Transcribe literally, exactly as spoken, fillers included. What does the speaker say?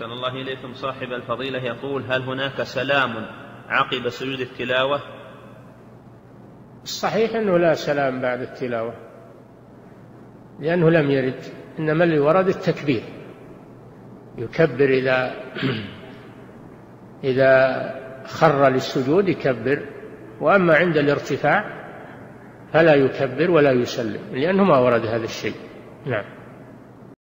أحسن الله إليكم صاحب الفضيلة يقول: هل هناك سلام عقب سجود التلاوة؟ الصحيح أنه لا سلام بعد التلاوة، لأنه لم يرد، إنما اللي ورد التكبير، يكبر إذا إذا خر للسجود يكبر، وأما عند الارتفاع فلا يكبر ولا يسلم، لأنه ما ورد هذا الشيء. نعم.